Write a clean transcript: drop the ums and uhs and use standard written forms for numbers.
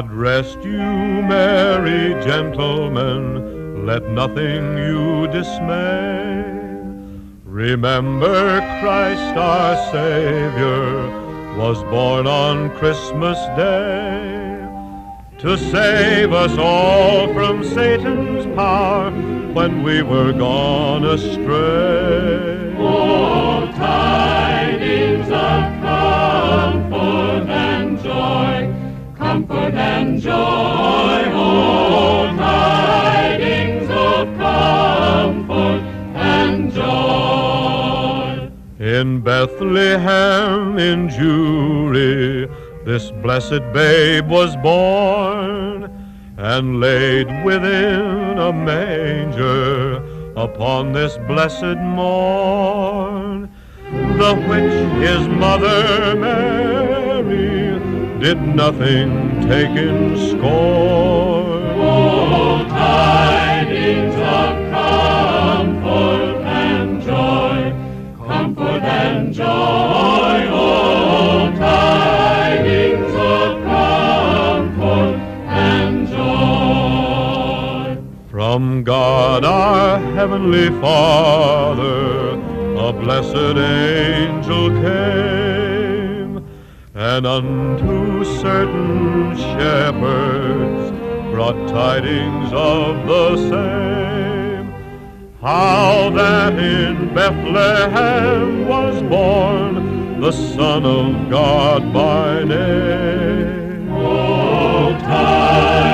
God rest you, merry gentlemen, let nothing you dismay. Remember Christ our Savior was born on Christmas Day to save us all from Satan's power when we were gone astray. Oh, tidings of comfort and joy, comfort and joy, oh, tidings of comfort and joy. In Bethlehem, in Jewry, this blessed babe was born and laid within a manger upon this blessed morn, the which his mother Mary did nothing take in scorn. Oh, tidings of comfort and joy, comfort and joy, oh, tidings of comfort and joy. From God our Heavenly Father, a blessed angel came, and unto certain shepherds brought tidings of the same, how that in Bethlehem was born the Son of God by name. Oh,